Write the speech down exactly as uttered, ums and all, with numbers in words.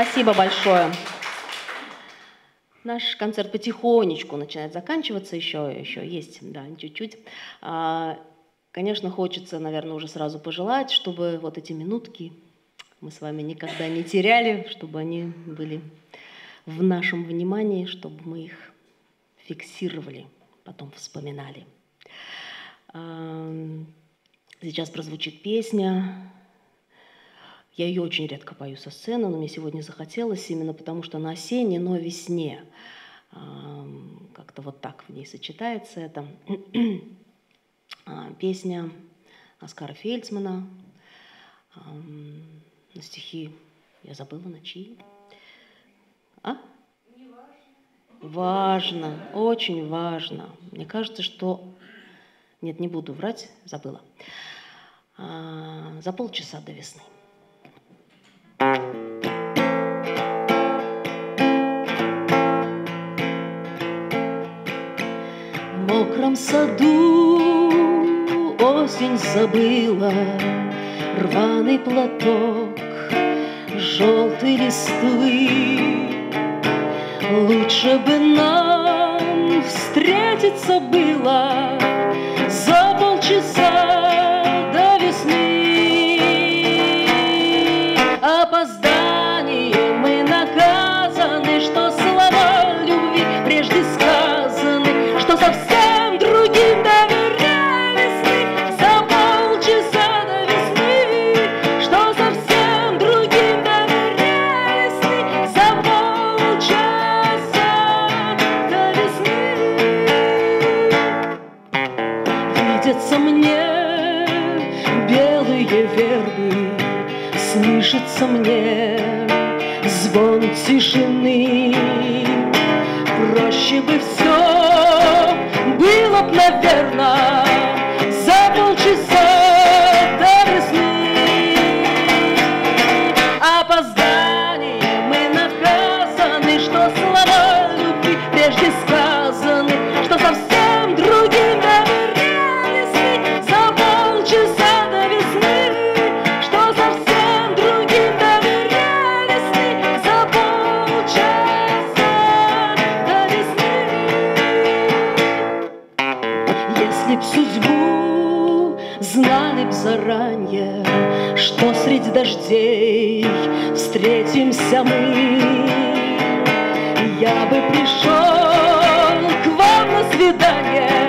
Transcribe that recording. Спасибо большое. Наш концерт потихонечку начинает заканчиваться, еще, еще есть, да, чуть-чуть. Конечно, хочется, наверное, уже сразу пожелать, чтобы вот эти минутки мы с вами никогда не теряли, чтобы они были в нашем внимании, чтобы мы их фиксировали, потом вспоминали. Сейчас прозвучит песня. Я ее очень редко пою со сцены, но мне сегодня захотелось именно потому, что она осенняя, но весне. Как-то вот так в ней сочетается это. Песня Оскара Фельцмана на стихи «Я забыла, на чьи». А? Важно, очень важно. Мне кажется, что... Нет, не буду врать, забыла. За полчаса до весны. В мокром саду осень забыла рваный платок, желтые листвы. Лучше бы нам встретиться было за полчаса до весны. Опозданием мы наказаны, что слова любви прежде сказаны, что совсем другим доверяя весны, за полчаса до весны, что совсем другим доверяя весны, за полчаса до весны. Видятся мне белые вербы, слышится мне звон тишины. Проще бы все было б, наверное, за полчаса до весны. Опозданием мы наказаны, что слова любви прежде сказаны, что совсем другим доверяя весны, за полчаса до весны, что совсем другим доверяя весны, за полчаса до весны. Если б судьбу знали б заранее, что средь дождей встретимся мы, я бы пришел к вам на свидание.